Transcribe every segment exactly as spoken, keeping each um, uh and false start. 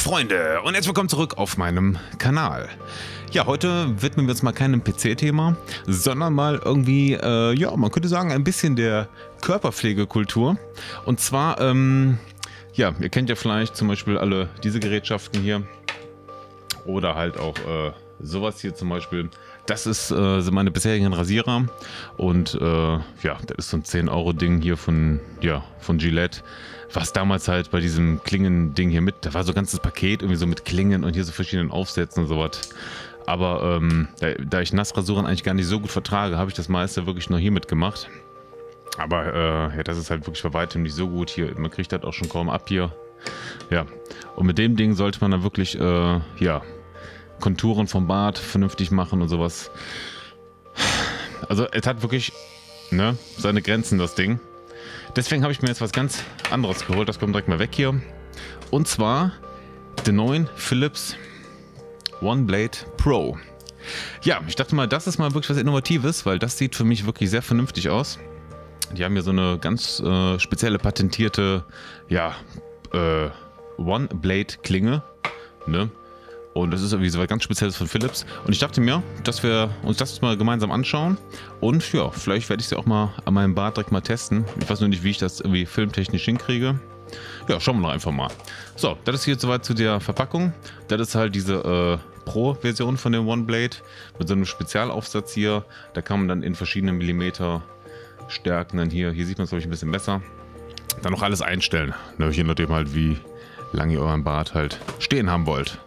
Freunde und jetzt willkommen zurück auf meinem Kanal. Ja, heute widmen wir uns mal keinem P C-Thema, sondern mal irgendwie, äh, ja, man könnte sagen, ein bisschen der Körperpflegekultur. Und zwar, ähm, ja, ihr kennt ja vielleicht zum Beispiel alle diese Gerätschaften hier oder halt auch äh, sowas hier zum Beispiel. Das ist, äh, sind meine bisherigen Rasierer und äh, ja, das ist so ein zehn Euro Ding hier von, ja, von Gillette. Was damals halt bei diesem Klingen-Ding hier mit, da war so ein ganzes Paket irgendwie so mit Klingen und hier so verschiedenen Aufsätzen und sowas. Aber ähm, da, da ich Nassrasuren eigentlich gar nicht so gut vertrage, habe ich das meiste wirklich nur hier mitgemacht. Aber äh, ja, das ist halt wirklich bei weitem nicht so gut hier. Man kriegt das auch schon kaum ab hier. Ja, und mit dem Ding sollte man dann wirklich, äh, ja... Konturen vom Bart vernünftig machen und sowas. Also es hat wirklich, ne, seine Grenzen, das Ding. Deswegen habe ich mir jetzt was ganz anderes geholt. Das kommt direkt mal weg hier. Und zwar den neuen Philips OneBlade Pro. Ja, ich dachte mal, das ist mal wirklich was Innovatives, weil das sieht für mich wirklich sehr vernünftig aus. Die haben hier so eine ganz äh, spezielle patentierte, ja, äh, OneBlade-Klinge, ne? Und das ist irgendwie so was ganz Spezielles von Philips. Und ich dachte mir, dass wir uns das mal gemeinsam anschauen. Und ja, vielleicht werde ich sie auch mal an meinem Bart direkt mal testen. Ich weiß nur nicht, wie ich das irgendwie filmtechnisch hinkriege. Ja, schauen wir doch einfach mal. So, das ist hier soweit zu der Verpackung. Das ist halt diese äh, Pro-Version von dem OneBlade. Mit so einem Spezialaufsatz hier. Da kann man dann in verschiedenen Millimeter Stärken dann hier. Hier sieht man es, glaube ich, ein bisschen besser. Dann noch alles einstellen. Je nachdem halt, wie lange ihr euren Bart halt stehen haben wollt.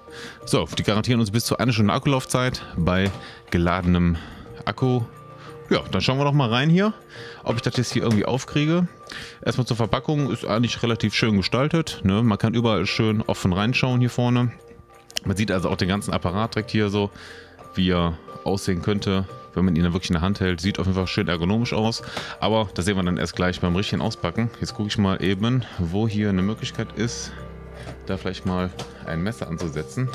So, die garantieren uns bis zu eine Stunde Akkulaufzeit bei geladenem Akku. Ja, dann schauen wir doch mal rein hier, ob ich das jetzt hier irgendwie aufkriege. Erstmal zur Verpackung, ist eigentlich relativ schön gestaltet, ne? Man kann überall schön offen reinschauen hier vorne. Man sieht also auch den ganzen Apparat direkt hier so, wie er aussehen könnte, wenn man ihn dann wirklich in der Hand hält. Sieht auf jeden Fall schön ergonomisch aus, aber das sehen wir dann erst gleich beim richtigen Auspacken. Jetzt gucke ich mal eben, wo hier eine Möglichkeit ist, da vielleicht mal ein Messer anzusetzen.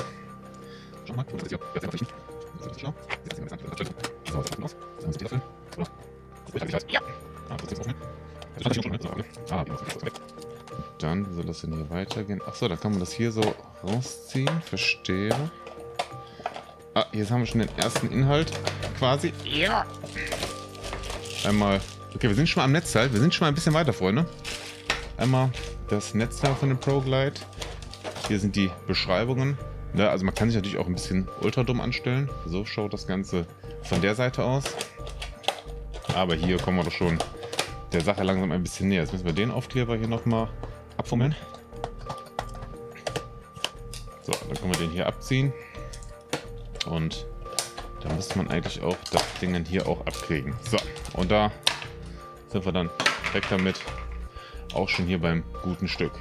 Dann soll das denn hier weitergehen. Achso, da kann man das hier so rausziehen. Verstehe. Ah, jetzt haben wir schon den ersten Inhalt quasi. Ja. Einmal. Okay, wir sind schon mal am Netzteil. Wir sind schon mal ein bisschen weiter, Freunde. Einmal das Netzteil von dem ProGlide. Hier sind die Beschreibungen. Ja, also man kann sich natürlich auch ein bisschen ultra dumm anstellen. So schaut das Ganze von der Seite aus. Aber hier kommen wir doch schon der Sache langsam ein bisschen näher. Jetzt müssen wir den Aufkleber hier nochmal abfummeln. So, dann können wir den hier abziehen. Und da muss man eigentlich auch das Ding hier auch abkriegen. So, und da sind wir dann weg damit. Auch schon hier beim guten Stück.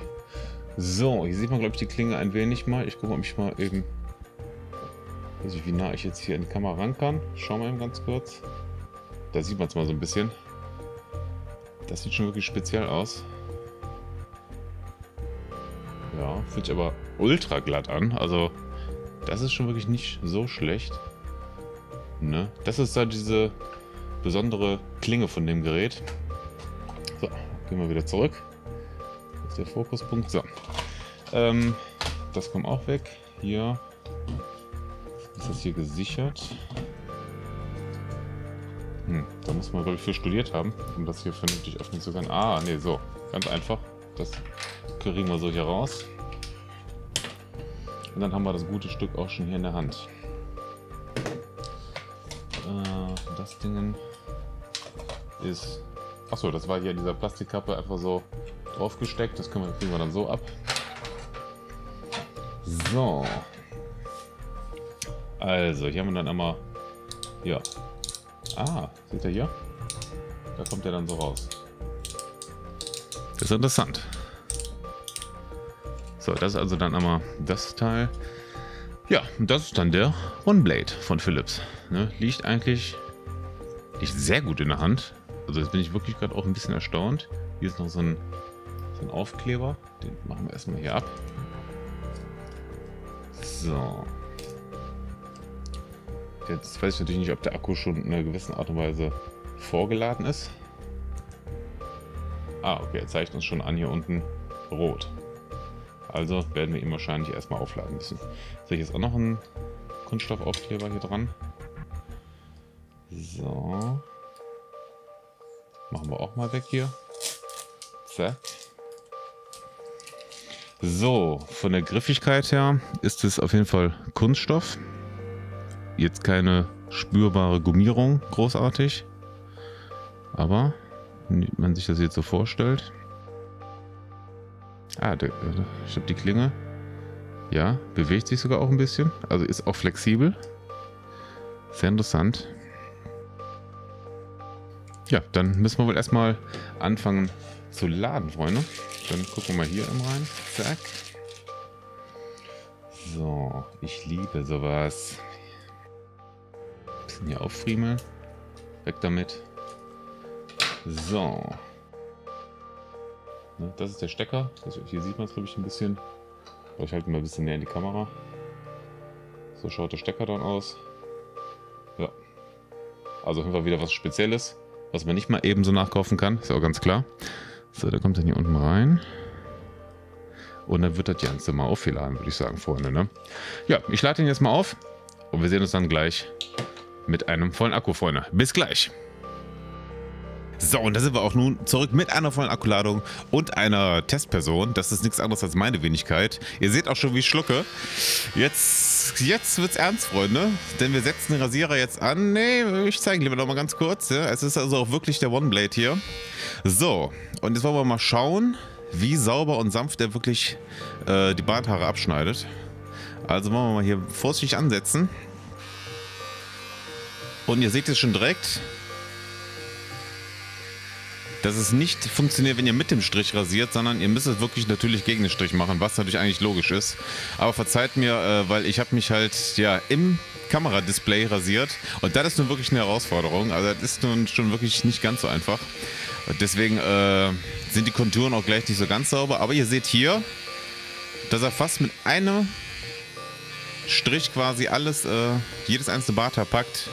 So, hier sieht man, glaube ich, die Klinge ein wenig mal. Ich gucke, ob ich mal eben, weiß nicht, wie nah ich jetzt hier in die Kamera ran kann. Schauen wir eben ganz kurz. Da sieht man es mal so ein bisschen. Das sieht schon wirklich speziell aus. Ja, fühlt sich aber ultra glatt an. Also, das ist schon wirklich nicht so schlecht. Ne? Das ist halt diese besondere Klinge von dem Gerät. So, gehen wir wieder zurück. Der Fokuspunkt. So. Ähm, das kommt auch weg. Hier ist das hier gesichert. Hm, da muss man, glaube ich, viel studiert haben, um das hier vernünftig öffnen zu können. Ah, nee, so. Ganz einfach. Das kriegen wir so hier raus. Und dann haben wir das gute Stück auch schon hier in der Hand. Äh, das Ding ist... Achso, das war hier in dieser Plastikkappe einfach so draufgesteckt. Das können wir, kriegen wir dann so ab. So. Also, hier haben wir dann einmal... Ja. Ah, seht ihr hier? Da kommt der dann so raus. Das ist interessant. So, das ist also dann einmal das Teil. Ja, das ist dann der OneBlade von Philips. Ne? Liegt eigentlich liegt sehr gut in der Hand. Also jetzt bin ich wirklich gerade auch ein bisschen erstaunt. Hier ist noch so ein, so ein Aufkleber. Den machen wir erstmal hier ab. So. Jetzt weiß ich natürlich nicht, ob der Akku schon in einer gewissen Art und Weise vorgeladen ist. Ah, okay, er zeigt uns schon an hier unten rot. Also werden wir ihn wahrscheinlich erstmal aufladen müssen. Sehe ich jetzt auch noch einen Kunststoffaufkleber hier dran. So. Machen wir auch mal weg hier. Zack. So, von der Griffigkeit her ist es auf jeden Fall Kunststoff. Jetzt keine spürbare Gummierung, großartig. Aber, wenn man sich das jetzt so vorstellt. Ah, der, ich habe die Klinge. Ja, bewegt sich sogar auch ein bisschen. Also ist auch flexibel. Sehr interessant. Ja, dann müssen wir wohl erstmal anfangen zu laden, Freunde. Dann gucken wir mal hier im rein. Zack. So, ich liebe sowas. Ein bisschen hier auffriemeln. Weg damit. So. Das ist der Stecker. Hier sieht man es, glaube ich, ein bisschen. Ich halte ihn mal ein bisschen näher in die Kamera. So schaut der Stecker dann aus. Ja. Also auf jeden Fall wieder was Spezielles, was man nicht mal eben so nachkaufen kann. Ist ja auch ganz klar. So, da kommt dann hier unten rein. Und dann wird das Ganze mal aufgeladen, würde ich sagen, Freunde. Ne? Ja, ich lade ihn jetzt mal auf. Und wir sehen uns dann gleich mit einem vollen Akku, Freunde. Bis gleich. So, und da sind wir auch nun zurück mit einer vollen Akkuladung und einer Testperson. Das ist nichts anderes als meine Wenigkeit. Ihr seht auch schon, wie ich schlucke. Jetzt, jetzt wird's ernst, Freunde. Denn wir setzen den Rasierer jetzt an. Nee, ich zeige ihn lieber noch mal ganz kurz. Ja. Es ist also auch wirklich der OneBlade hier. So, und jetzt wollen wir mal schauen, wie sauber und sanft er wirklich äh, die Barthaare abschneidet. Also wollen wir mal hier vorsichtig ansetzen. Und ihr seht es schon direkt, dass es nicht funktioniert, wenn ihr mit dem Strich rasiert, sondern ihr müsst es wirklich natürlich gegen den Strich machen, was natürlich eigentlich logisch ist. Aber verzeiht mir, weil ich habe mich halt ja im Kameradisplay rasiert und das ist nun wirklich eine Herausforderung. Also das ist nun schon wirklich nicht ganz so einfach. Deswegen äh, sind die Konturen auch gleich nicht so ganz sauber. Aber ihr seht hier, dass er fast mit einem Strich quasi alles, äh, jedes einzelne Barthaar packt.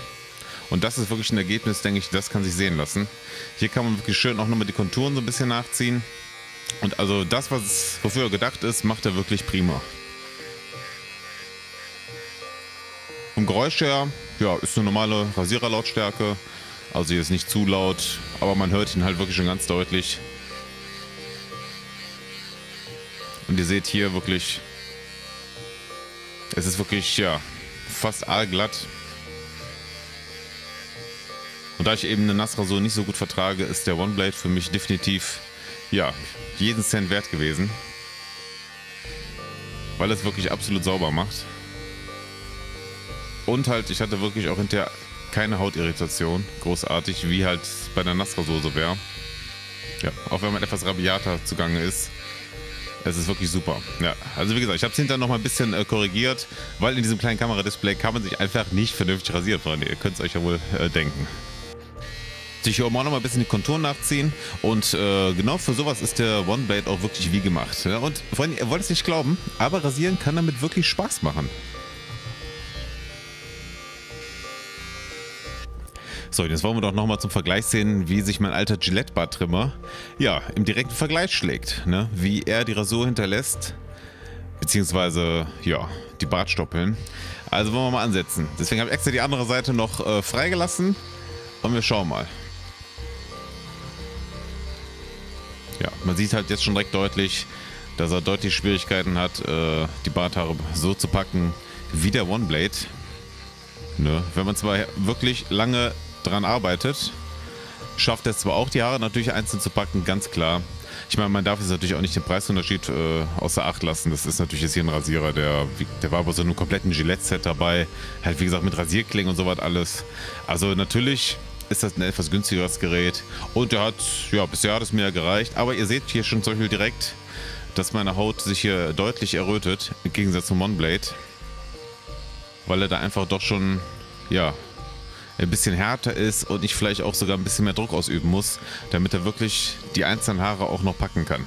Und das ist wirklich ein Ergebnis, denke ich, das kann sich sehen lassen. Hier kann man wirklich schön auch nochmal die Konturen so ein bisschen nachziehen. Und also das, was wofür er gedacht ist, macht er wirklich prima. Vom Geräusch her, ja, ist eine normale Rasiererlautstärke. Also hier ist nicht zu laut, aber man hört ihn halt wirklich schon ganz deutlich. Und ihr seht hier wirklich, es ist wirklich, ja, fast aalglatt. Und da ich eben eine Nassrasur nicht so gut vertrage, ist der OneBlade für mich definitiv, ja, jeden Cent wert gewesen. Weil es wirklich absolut sauber macht. Und halt, ich hatte wirklich auch hinterher keine Hautirritation, großartig, wie halt bei einer Nassrasur so wäre. Ja, auch wenn man etwas rabiater zugange ist. Es ist wirklich super. Ja, also wie gesagt, ich habe es hinterher noch mal ein bisschen äh, korrigiert, weil in diesem kleinen Kameradisplay kann man sich einfach nicht vernünftig rasieren, Freunde. Ihr könnt es euch ja wohl äh, denken. Sich hier oben auch noch mal ein bisschen die Konturen nachziehen und äh, genau für sowas ist der OneBlade auch wirklich wie gemacht. Ja, und Freunde, ihr wollt es nicht glauben, aber rasieren kann damit wirklich Spaß machen. So, jetzt wollen wir doch nochmal zum Vergleich sehen, wie sich mein alter Gillette-Barttrimmer, ja, im direkten Vergleich schlägt, ne? Wie er die Rasur hinterlässt, beziehungsweise, ja, die Bartstoppeln. Also wollen wir mal ansetzen. Deswegen habe ich extra die andere Seite noch äh, freigelassen und wir schauen mal. Ja, man sieht halt jetzt schon direkt deutlich, dass er deutlich Schwierigkeiten hat, äh, die Barthaare so zu packen wie der OneBlade. Ne? Wenn man zwar wirklich lange dran arbeitet, schafft es zwar auch, die Haare natürlich einzeln zu packen, ganz klar. Ich meine, man darf jetzt natürlich auch nicht den Preisunterschied äh, außer Acht lassen. Das ist natürlich jetzt hier ein Rasierer, der, der war aber so einem kompletten Gillette-Set dabei. Halt wie gesagt mit Rasierklingen und sowas alles. Also natürlich ist das ein etwas günstigeres Gerät und der hat, ja, bisher hat es mir ja gereicht. Aber ihr seht hier schon zum Beispiel direkt, dass meine Haut sich hier deutlich errötet, im Gegensatz zum OneBlade. Weil er da einfach doch schon, ja, ein bisschen härter ist und ich vielleicht auch sogar ein bisschen mehr Druck ausüben muss, damit er wirklich die einzelnen Haare auch noch packen kann.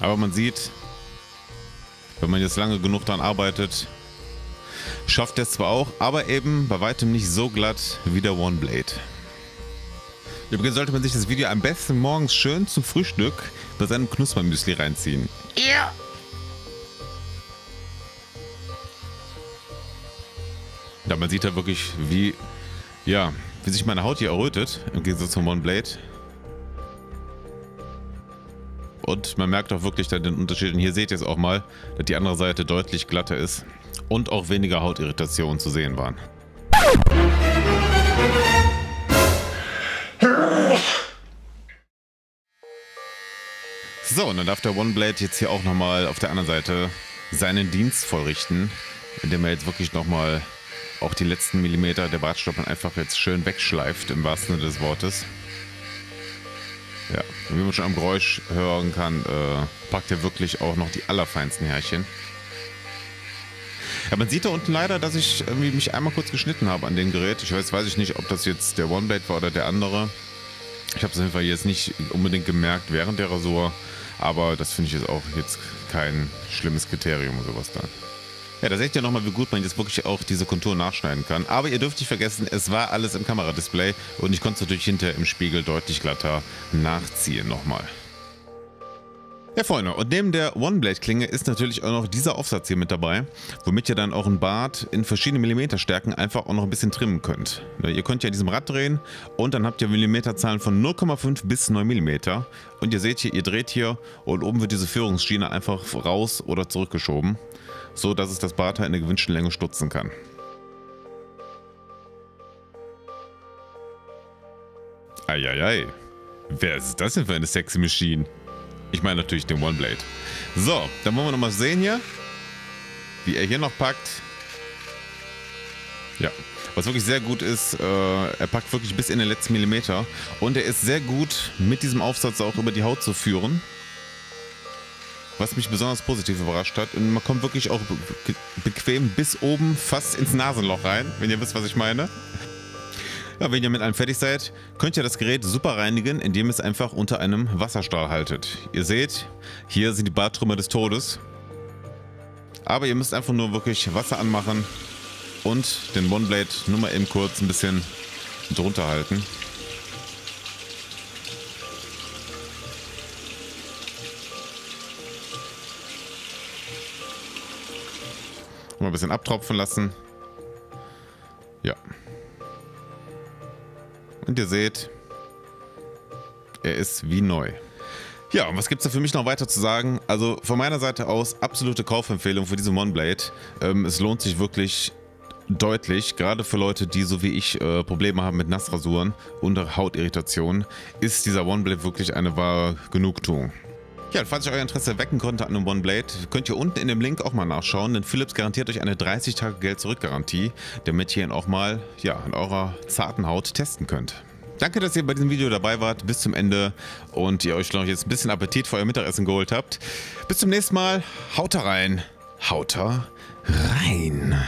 Aber man sieht, wenn man jetzt lange genug daran arbeitet, schafft er es zwar auch, aber eben bei weitem nicht so glatt wie der OneBlade. Übrigens sollte man sich das Video am besten morgens schön zum Frühstück bei seinem Knuspermüsli reinziehen. Ja. Ja, man sieht da wirklich, wie, ja, wie sich meine Haut hier errötet, im Gegensatz zum OneBlade. Und man merkt auch wirklich dann den Unterschied. Und hier seht ihr es auch mal, dass die andere Seite deutlich glatter ist und auch weniger Hautirritationen zu sehen waren. So, und dann darf der OneBlade jetzt hier auch nochmal auf der anderen Seite seinen Dienst vollrichten, indem er jetzt wirklich nochmal auch die letzten Millimeter der Bartstoppeln einfach jetzt schön wegschleift, im wahrsten Sinne des Wortes. Ja, wie man schon am Geräusch hören kann, äh, packt er wirklich auch noch die allerfeinsten Härchen. Ja, man sieht da unten leider, dass ich irgendwie mich einmal kurz geschnitten habe an dem Gerät. Ich weiß, weiß ich nicht, ob das jetzt der OneBlade war oder der andere. Ich habe es auf jeden Fall jetzt nicht unbedingt gemerkt während der Rasur, aber das finde ich jetzt auch jetzt kein schlimmes Kriterium oder sowas da. Ja, da seht ihr nochmal, wie gut man jetzt wirklich auch diese Kontur nachschneiden kann. Aber ihr dürft nicht vergessen, es war alles im Kameradisplay und ich konnte es natürlich hinterher im Spiegel deutlich glatter nachziehen nochmal. Ja, Freunde, und neben der OneBlade-Klinge ist natürlich auch noch dieser Aufsatz hier mit dabei, womit ihr dann auch einen Bart in verschiedene Millimeterstärken einfach auch noch ein bisschen trimmen könnt. Ihr könnt ja an diesem Rad drehen und dann habt ihr Millimeterzahlen von null Komma fünf bis neun Millimeter. Und ihr seht hier, ihr dreht hier und oben wird diese Führungsschiene einfach raus oder zurückgeschoben, so dass es das Barthaar in der gewünschten Länge stutzen kann. Eieiei, wer ist das denn für eine sexy Machine? Ich meine natürlich den OneBlade. So, dann wollen wir nochmal sehen hier, wie er hier noch packt. Ja, was wirklich sehr gut ist, äh, er packt wirklich bis in den letzten Millimeter. Und er ist sehr gut mit diesem Aufsatz auch über die Haut zu führen, was mich besonders positiv überrascht hat. Und man kommt wirklich auch be bequem bis oben fast ins Nasenloch rein, wenn ihr wisst, was ich meine. Ja, wenn ihr mit einem fertig seid, könnt ihr das Gerät super reinigen, indem ihr es einfach unter einem Wasserstrahl haltet. Ihr seht, hier sind die Barttrümmer des Todes. Aber ihr müsst einfach nur wirklich Wasser anmachen und den OneBlade nur mal eben kurz ein bisschen drunter halten. Mal ein bisschen abtropfen lassen. Ja. Und ihr seht, er ist wie neu. Ja, und was gibt es da für mich noch weiter zu sagen? Also von meiner Seite aus absolute Kaufempfehlung für diesen OneBlade. Ähm, es lohnt sich wirklich deutlich, gerade für Leute, die so wie ich äh, Probleme haben mit Nassrasuren und Hautirritationen, ist dieser OneBlade wirklich eine wahre Genugtuung. Ja, falls ich euer Interesse wecken konnte an einem OneBlade, könnt ihr unten in dem Link auch mal nachschauen, denn Philips garantiert euch eine dreißig Tage Geld-Zurück-Garantie, damit ihr ihn auch mal, ja, an eurer zarten Haut testen könnt. Danke, dass ihr bei diesem Video dabei wart bis zum Ende und ihr euch noch jetzt ein bisschen Appetit für euer Mittagessen geholt habt. Bis zum nächsten Mal, haut da rein, haut da rein.